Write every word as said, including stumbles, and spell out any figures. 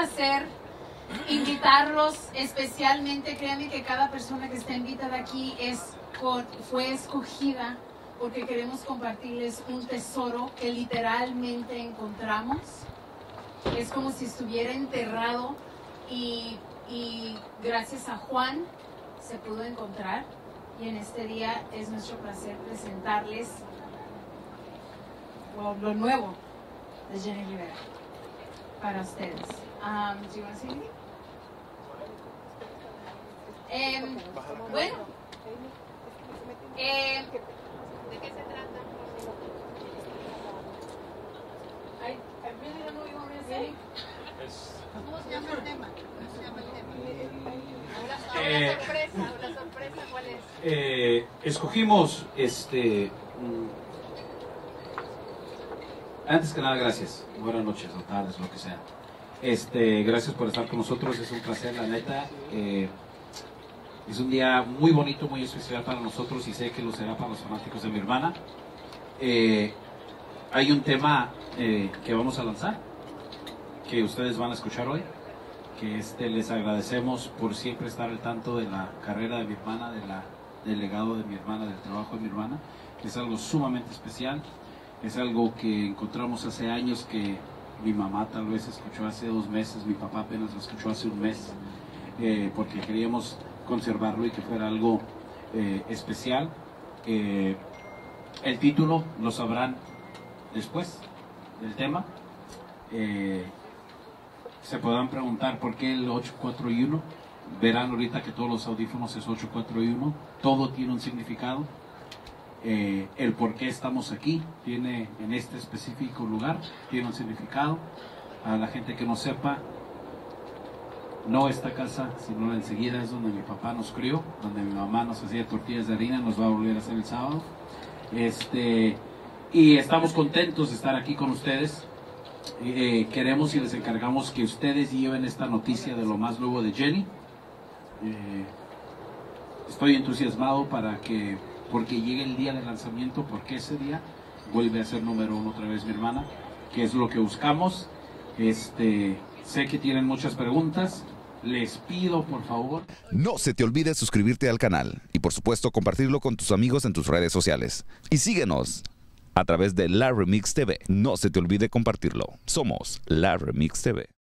placer invitarlos especialmente. Créanme que cada persona que está invitada aquí es, fue escogida porque queremos compartirles un tesoro que literalmente encontramos. Es como si estuviera enterrado y, y gracias a Juan se pudo encontrar. Y en este día es nuestro placer presentarles lo, lo nuevo de Jenni Rivera para ustedes. Um, do you want to see me? Um, bueno, eh, ¿de qué se trata? I, I really don't know what you want to say. ¿Cómo se llama el tema? ¿Cómo se llama el tema? Eh, ¿La sorpresa? ¿La sorpresa cuál es? Eh, escogimos este. Antes que nada, gracias. Buenas noches o tardes, lo que sea. Este, gracias por estar con nosotros, es un placer, la neta. Eh, es un día muy bonito, muy especial para nosotros y sé que lo será para los fanáticos de mi hermana. Eh, hay un tema eh, que vamos a lanzar, que ustedes van a escuchar hoy, que este, les agradecemos por siempre estar al tanto de la carrera de mi hermana, de la, del legado de mi hermana, del trabajo de mi hermana. Es algo sumamente especial, es algo que encontramos hace años que mi mamá tal vez escuchó hace dos meses, mi papá apenas lo escuchó hace un mes, eh, porque queríamos conservarlo y que fuera algo eh, especial. Eh, el título lo sabrán después del tema. Eh, se podrán preguntar por qué el ocho cuatro uno, verán ahorita que todos los audífonos es ocho cuatro uno, todo tiene un significado. Eh, el por qué estamos aquí tiene, en este específico lugar, tiene un significado. A la gente que no sepa, no esta casa, sino enseguida es donde mi papá nos crió, donde mi mamá nos hacía tortillas de harina, nos va a volver a hacer el sábado. Este, y estamos contentos de estar aquí con ustedes. Eh, queremos y les encargamos que ustedes lleven esta noticia de lo más nuevo de Jenni. Eh, estoy entusiasmado para que porque llegue el día del lanzamiento, porque ese día vuelve a ser número uno otra vez mi hermana, que es lo que buscamos. Este, sé que tienen muchas preguntas, les pido por favor. No se te olvide suscribirte al canal y por supuesto compartirlo con tus amigos en tus redes sociales. Y síguenos a través de La Remix T V, no se te olvide compartirlo. Somos La Remix T V.